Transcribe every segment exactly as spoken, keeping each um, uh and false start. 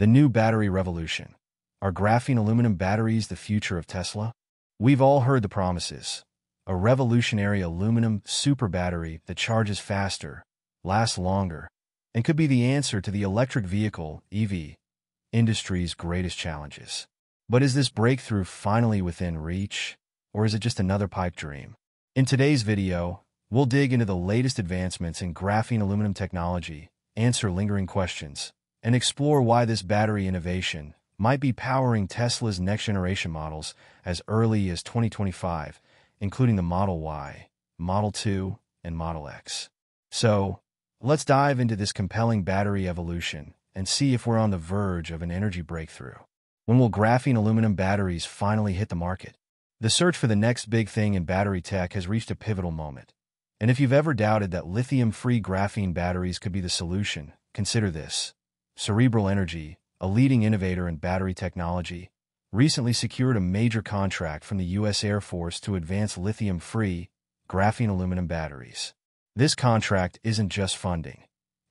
The new battery revolution. Are graphene aluminum batteries the future of Tesla? We've all heard the promises. A revolutionary aluminum super battery that charges faster, lasts longer, and could be the answer to the electric vehicle, E V, industry's greatest challenges. But is this breakthrough finally within reach, or is it just another pipe dream? In today's video, we'll dig into the latest advancements in graphene aluminum technology, answer lingering questions, and explore why this battery innovation might be powering Tesla's next-generation models as early as twenty twenty-five, including the Model Y, Model two, and Model X. So, let's dive into this compelling battery evolution and see if we're on the verge of an energy breakthrough. When will graphene aluminum batteries finally hit the market? The search for the next big thing in battery tech has reached a pivotal moment. And if you've ever doubted that lithium-free graphene batteries could be the solution, consider this. Cerebral Energy, a leading innovator in battery technology, recently secured a major contract from the U S Air Force to advance lithium-free, graphene aluminum batteries. This contract isn't just funding.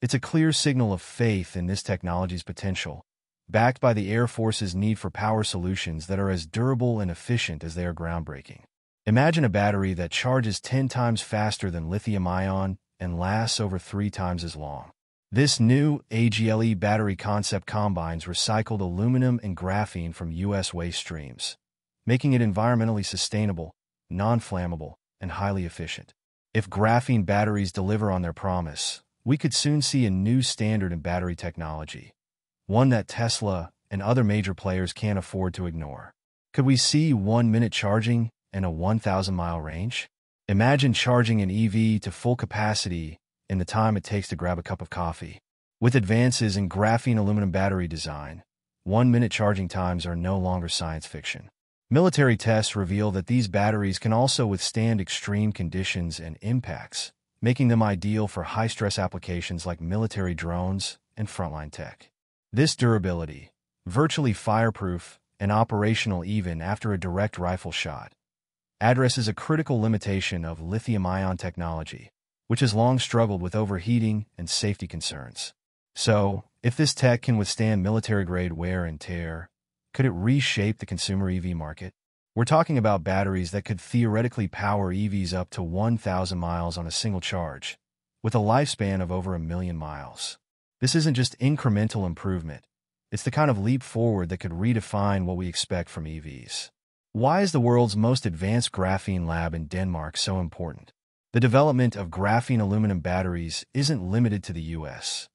It's a clear signal of faith in this technology's potential, backed by the Air Force's need for power solutions that are as durable and efficient as they are groundbreaking. Imagine a battery that charges ten times faster than lithium-ion and lasts over three times as long. This new AGILE battery concept combines recycled aluminum and graphene from U S waste streams, making it environmentally sustainable, non-flammable, and highly efficient. If graphene batteries deliver on their promise, we could soon see a new standard in battery technology, one that Tesla and other major players can't afford to ignore. Could we see one-minute charging and a one thousand mile range? Imagine charging an E V to full capacity in the time it takes to grab a cup of coffee. With advances in graphene aluminum battery design, one-minute charging times are no longer science fiction. Military tests reveal that these batteries can also withstand extreme conditions and impacts, making them ideal for high-stress applications like military drones and frontline tech. This durability, virtually fireproof and operational even after a direct rifle shot, addresses a critical limitation of lithium-ion technology, which has long struggled with overheating and safety concerns. So, if this tech can withstand military-grade wear and tear, could it reshape the consumer E V market? We're talking about batteries that could theoretically power E Vs up to one thousand miles on a single charge, with a lifespan of over a million miles. This isn't just incremental improvement. It's the kind of leap forward that could redefine what we expect from E Vs. Why is the world's most advanced graphene lab in Denmark so important? The development of graphene aluminum batteries isn't limited to the U S.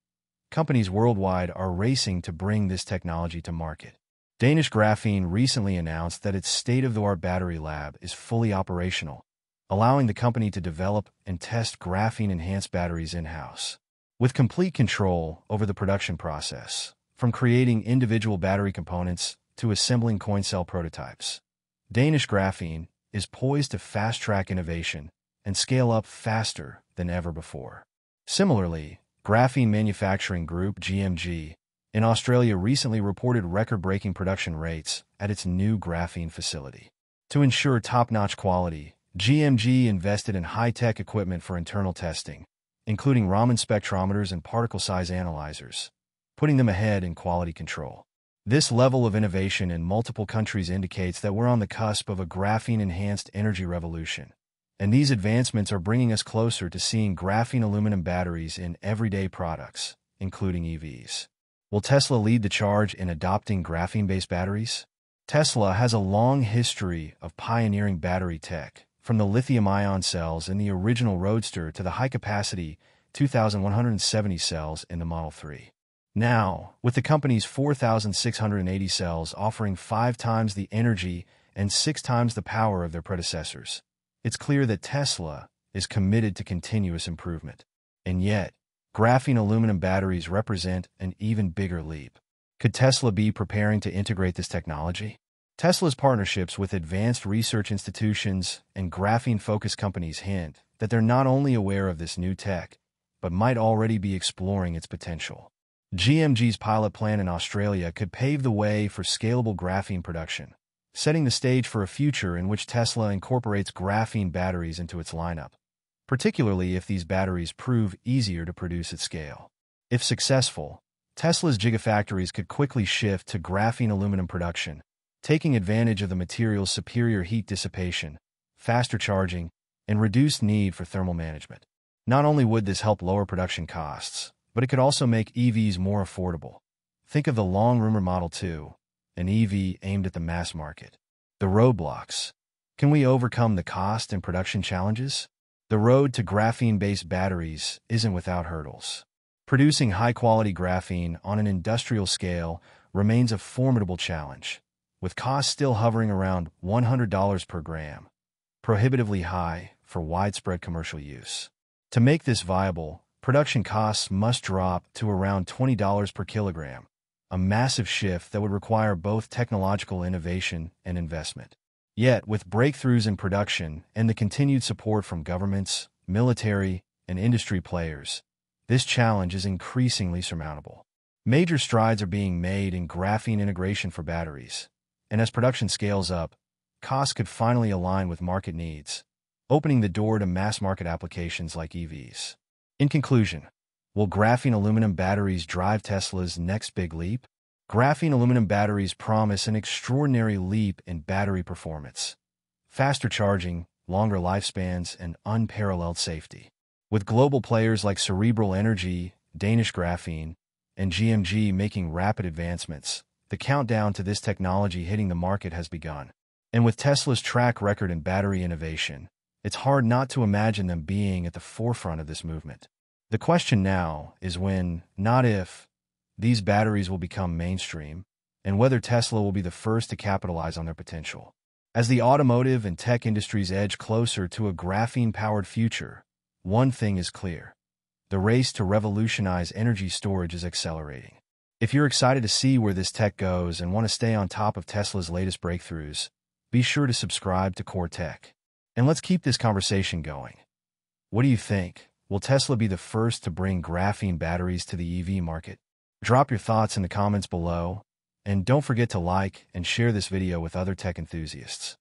Companies worldwide are racing to bring this technology to market. Danish Graphene recently announced that its state-of-the-art battery lab is fully operational, allowing the company to develop and test graphene-enhanced batteries in-house. With complete control over the production process, from creating individual battery components to assembling coin cell prototypes, Danish Graphene is poised to fast-track innovation and scale up faster than ever before. Similarly, Graphene Manufacturing Group G M G in Australia recently reported record-breaking production rates at its new graphene facility. To ensure top-notch quality, G M G invested in high-tech equipment for internal testing, including Raman spectrometers and particle size analyzers, putting them ahead in quality control. This level of innovation in multiple countries indicates that we're on the cusp of a graphene-enhanced energy revolution. And these advancements are bringing us closer to seeing graphene aluminum batteries in everyday products, including E Vs. Will Tesla lead the charge in adopting graphene-based batteries? Tesla has a long history of pioneering battery tech, from the lithium-ion cells in the original Roadster to the high-capacity two thousand one hundred seventy cells in the Model three. Now, with the company's four thousand six hundred eighty cells offering five times the energy and six times the power of their predecessors, it's clear that Tesla is committed to continuous improvement. And yet, graphene aluminum batteries represent an even bigger leap. Could Tesla be preparing to integrate this technology? Tesla's partnerships with advanced research institutions and graphene-focused companies hint that they're not only aware of this new tech, but might already be exploring its potential. G M G's pilot plant in Australia could pave the way for scalable graphene production, setting the stage for a future in which Tesla incorporates graphene batteries into its lineup, particularly if these batteries prove easier to produce at scale. If successful, Tesla's gigafactories could quickly shift to graphene aluminum production, taking advantage of the material's superior heat dissipation, faster charging, and reduced need for thermal management. Not only would this help lower production costs, but it could also make E Vs more affordable. Think of the long-rumored Model two, an E V aimed at the mass market. The roadblocks. Can we overcome the cost and production challenges? The road to graphene-based batteries isn't without hurdles. Producing high-quality graphene on an industrial scale remains a formidable challenge, with costs still hovering around one hundred dollars per gram, prohibitively high for widespread commercial use. To make this viable, production costs must drop to around twenty dollars per kilogram, a massive shift that would require both technological innovation and investment. Yet, with breakthroughs in production and the continued support from governments, military, and industry players, this challenge is increasingly surmountable. Major strides are being made in graphene integration for batteries, and as production scales up, costs could finally align with market needs, opening the door to mass-market applications like E Vs. In conclusion, will graphene aluminum batteries drive Tesla's next big leap? Graphene aluminum batteries promise an extraordinary leap in battery performance, faster charging, longer lifespans, and unparalleled safety. With global players like Cerebral Energy, Danish Graphene, and G M G making rapid advancements, the countdown to this technology hitting the market has begun. And with Tesla's track record in battery innovation, it's hard not to imagine them being at the forefront of this movement. The question now is when, not if, these batteries will become mainstream, and whether Tesla will be the first to capitalize on their potential. As the automotive and tech industries edge closer to a graphene-powered future, one thing is clear: the race to revolutionize energy storage is accelerating. If you're excited to see where this tech goes and want to stay on top of Tesla's latest breakthroughs, be sure to subscribe to Core Tech. And let's keep this conversation going. What do you think? Will Tesla be the first to bring graphene batteries to the E V market? Drop your thoughts in the comments below, and don't forget to like and share this video with other tech enthusiasts.